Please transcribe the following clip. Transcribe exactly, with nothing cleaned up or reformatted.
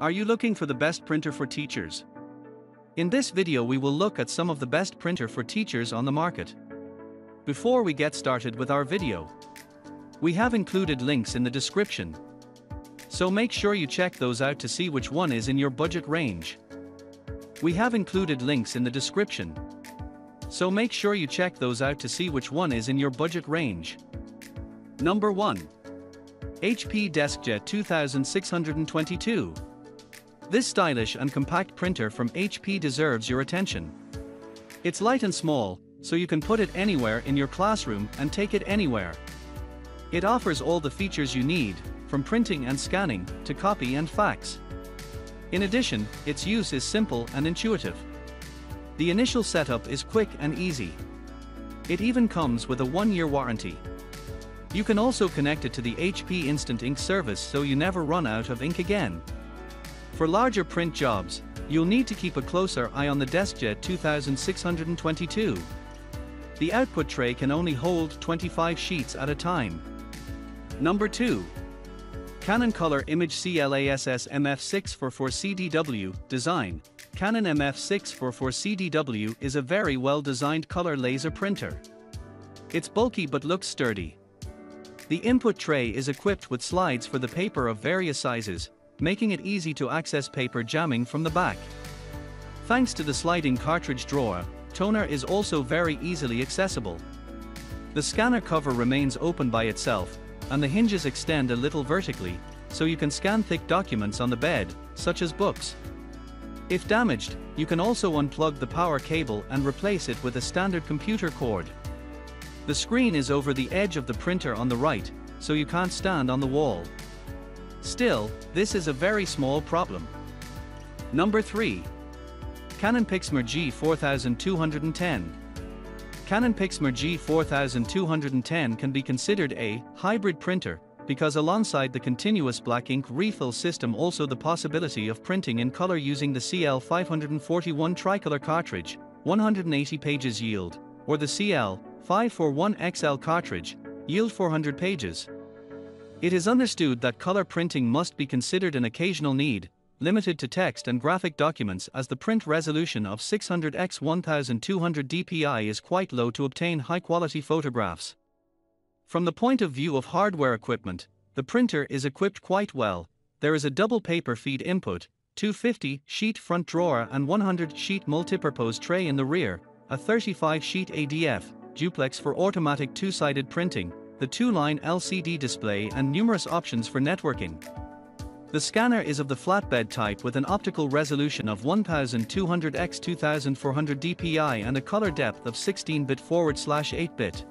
Are you looking for the best printer for teachers? In this video we will look at some of the best printer for teachers on the market. Before we get started with our video, we have included links in the description, so make sure you check those out to see which one is in your budget range. We have included links in the description, so make sure you check those out to see which one is in your budget range. Number one. H P Deskjet two thousand six hundred twenty-two. This stylish and compact printer from H P deserves your attention. It's light and small, so you can put it anywhere in your classroom and take it anywhere. It offers all the features you need, from printing and scanning to copy and fax. In addition, its use is simple and intuitive. The initial setup is quick and easy. It even comes with a one-year warranty. You can also connect it to the H P Instant Ink service so you never run out of ink again. For larger print jobs, you'll need to keep a closer eye on the Deskjet two thousand six hundred twenty-two. The output tray can only hold twenty-five sheets at a time. Number two. Canon Color Image CLASS M F six four four C D W design. Canon M F six four four C D W is a very well-designed color laser printer. It's bulky but looks sturdy. The input tray is equipped with slides for the paper of various sizes, making it easy to access paper jamming from the back. Thanks to the sliding cartridge drawer, toner is also very easily accessible. The scanner cover remains open by itself, and the hinges extend a little vertically, so you can scan thick documents on the bed, such as books. If damaged, you can also unplug the power cable and replace it with a standard computer cord. The screen is over the edge of the printer on the right, so you can't stand on the wall. Still, this is a very small problem. Number three. Canon Pixma G four two one zero. Canon Pixma G four two one zero can be considered a hybrid printer, because alongside the continuous black ink refill system also the possibility of printing in color using the C L five forty-one tricolor cartridge, one hundred eighty pages yield, or the C L five forty-one X L cartridge, yield four hundred pages. It is understood that color printing must be considered an occasional need, limited to text and graphic documents, as the print resolution of six hundred by twelve hundred D P I is quite low to obtain high-quality photographs. From the point of view of hardware equipment, the printer is equipped quite well. There is a double paper feed input, two hundred fifty sheet front drawer and one hundred sheet multipurpose tray in the rear, a thirty-five sheet A D F duplex for automatic two-sided printing, the two-line L C D display and numerous options for networking. The scanner is of the flatbed type with an optical resolution of twelve hundred by twenty-four hundred D P I and a color depth of sixteen bit forward slash eight bit.